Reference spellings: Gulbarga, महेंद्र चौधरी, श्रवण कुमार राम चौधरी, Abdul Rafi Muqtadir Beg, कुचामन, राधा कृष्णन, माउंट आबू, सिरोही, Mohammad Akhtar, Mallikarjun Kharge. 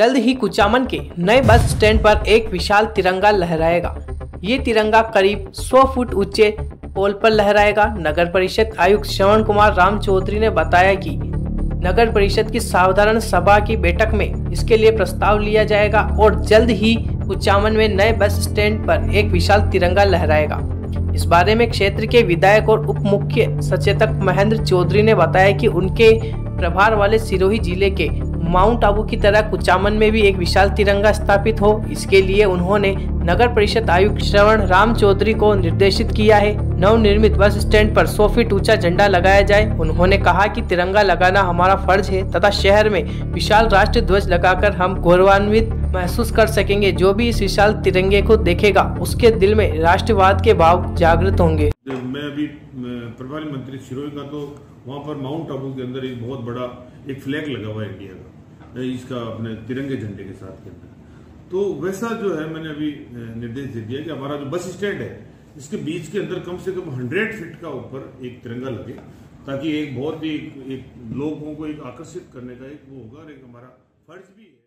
जल्द ही कुचामन के नए बस स्टैंड पर एक विशाल तिरंगा लहराएगा। ये तिरंगा करीब 100 फुट ऊंचे पोल पर लहराएगा। नगर परिषद आयुक्त श्रवण कुमार राम चौधरी ने बताया कि नगर परिषद की साधारण सभा की बैठक में इसके लिए प्रस्ताव लिया जाएगा और जल्द ही कुचामन में नए बस स्टैंड पर एक विशाल तिरंगा लहराएगा। इस बारे में क्षेत्र के विधायक और उप मुख्य सचेतक महेंद्र चौधरी ने बताया कि उनके प्रभार वाले सिरोही जिले के माउंट आबू की तरह कुचामन में भी एक विशाल तिरंगा स्थापित हो, इसके लिए उन्होंने नगर परिषद आयुक्त श्रवण राम चौधरी को निर्देशित किया है। नवनिर्मित बस स्टैंड पर 100 फीट ऊंचा झंडा लगाया जाए। उन्होंने कहा कि तिरंगा लगाना हमारा फर्ज है तथा शहर में विशाल राष्ट्रीय ध्वज लगाकर हम गौरवान्वित महसूस कर सकेंगे। जो भी इस विशाल तिरंगे को देखेगा उसके दिल में राष्ट्रवाद के भाव जागृत होंगे। मैं अभी प्रभारी मंत्री सिरोही का, तो वहाँ पर माउंट आबू के अंदर एक बहुत बड़ा एक फ्लैग लगा हुआ है इंडिया का, इसका अपने तिरंगे झंडे के साथ के अंदर। तो वैसा जो है मैंने अभी निर्देश दे दिया कि हमारा जो बस स्टैंड है इसके बीच के अंदर कम से कम 100 फीट का ऊपर एक तिरंगा लगे, ताकि एक बहुत ही लोगों को एक आकर्षित करने का एक वो होगा और एक हमारा फर्ज भी है।